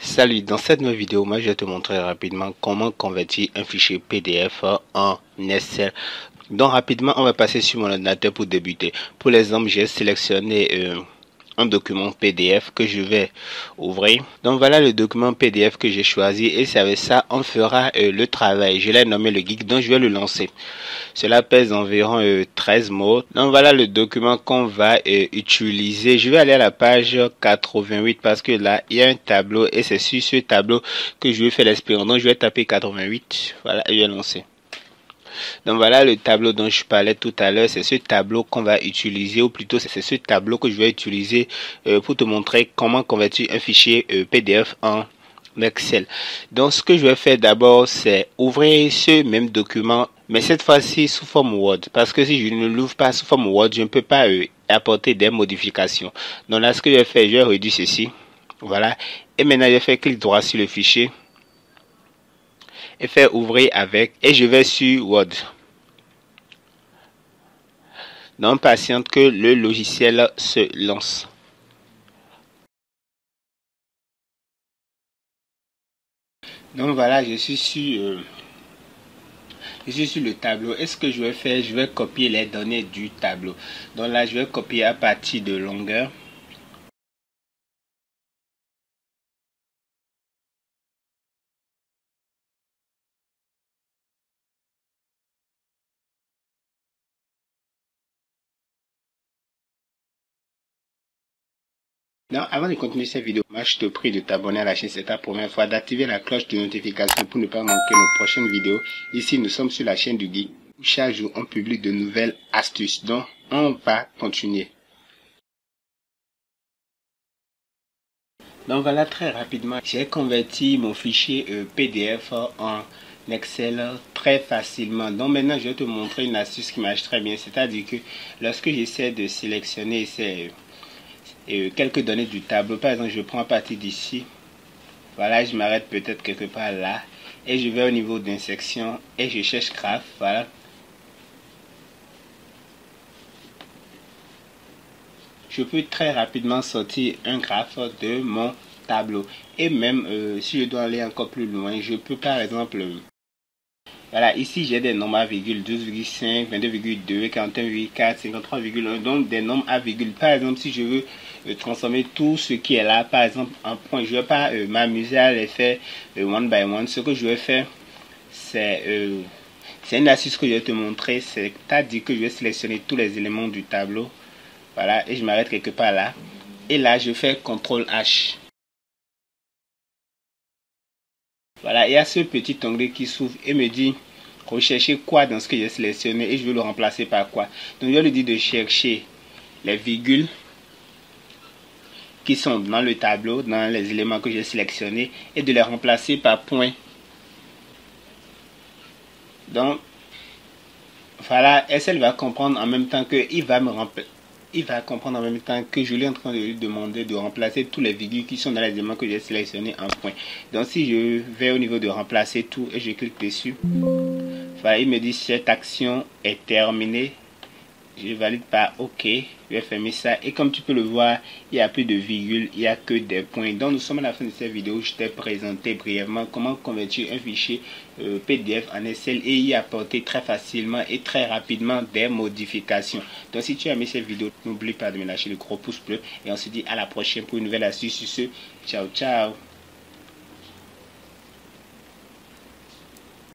Salut, dans cette nouvelle vidéo, moi je vais te montrer rapidement comment convertir un fichier PDF en Excel. Donc rapidement, on va passer sur mon ordinateur pour débuter. Pour l'exemple, j'ai sélectionné un document PDF que je vais ouvrir. Donc voilà le document PDF que j'ai choisi et c'est avec ça on fera le travail. Je l'ai nommé le geek, donc je vais le lancer. Cela pèse environ 13 mots. Donc voilà le document qu'on va utiliser. Je vais aller à la page 88 parce que là il y a un tableau et c'est sur ce tableau que je vais faire l'expérience. Donc je vais taper 88, voilà, et je vais lancer. Donc voilà le tableau dont je parlais tout à l'heure, c'est ce tableau qu'on va utiliser, ou plutôt c'est ce tableau que je vais utiliser pour te montrer comment convertir un fichier PDF en Excel. Donc ce que je vais faire d'abord, c'est ouvrir ce même document, mais cette fois-ci sous forme Word, parce que si je ne l'ouvre pas sous forme Word, je ne peux pas apporter des modifications. Donc là ce que je vais faire, je vais réduire ceci, voilà, et maintenant je vais faire clic droit sur le fichier et faire ouvrir avec, et je vais sur Word. Donc patiente que le logiciel se lance. Donc voilà, je suis sur le tableau, et ce que je vais faire, je vais copier les données du tableau. Donc là je vais copier à partir de longueur. Donc, avant de continuer cette vidéo, je te prie de t'abonner à la chaîne, c'est ta première fois, d'activer la cloche de notification pour ne pas manquer nos prochaines vidéos. Ici, nous sommes sur la chaîne du Geek. Chaque jour, on publie de nouvelles astuces. Donc, on va continuer. Donc, voilà, très rapidement, j'ai converti mon fichier PDF en Excel très facilement. Donc maintenant, je vais te montrer une astuce qui marche très bien. C'est-à-dire que lorsque j'essaie de sélectionner ces quelques données du tableau, par exemple je prends à partir d'ici, voilà, je m'arrête peut-être quelque part là et je vais au niveau d'une section et je cherche graphe, voilà, je peux très rapidement sortir un graphe de mon tableau. Et même si je dois aller encore plus loin, je peux par exemple, voilà, ici j'ai des nombres à virgule, 12,5, 22,2, 41,4, 53,1, donc des nombres à virgule. Par exemple, si je veux transformer tout ce qui est là, par exemple, en point, je ne vais pas m'amuser à les faire one by one. Ce que je vais faire, c'est une astuce que je vais te montrer, c'est-à-dire que je vais sélectionner tous les éléments du tableau, voilà, et je m'arrête quelque part là. Et là, je fais CTRL H. Voilà, il y a ce petit onglet qui s'ouvre et me dit rechercher quoi dans ce que j'ai sélectionné, et je veux le remplacer par quoi. Donc je vais lui dire de chercher les virgules qui sont dans le tableau, dans les éléments que j'ai sélectionnés, et de les remplacer par point. Donc voilà, elle va comprendre en même temps qu'il va me remplacer. Il va comprendre en même temps que je lui ai en train de lui demander de remplacer tous les virgules qui sont dans les éléments que j'ai sélectionnés en point. Donc si je vais au niveau de remplacer tout et je clique dessus, voilà, il me dit cette action est terminée. Je valide par OK. Je vais fermer ça. Et comme tu peux le voir, il n'y a plus de virgules, il n'y a que des points. Donc nous sommes à la fin de cette vidéo. Je t'ai présenté brièvement comment convertir un fichier PDF en Excel et y apporter très facilement et très rapidement des modifications. Donc si tu as aimé cette vidéo, n'oublie pas de me lâcher le gros pouce bleu. Et on se dit à la prochaine pour une nouvelle astuce. Sur ce, ciao ciao.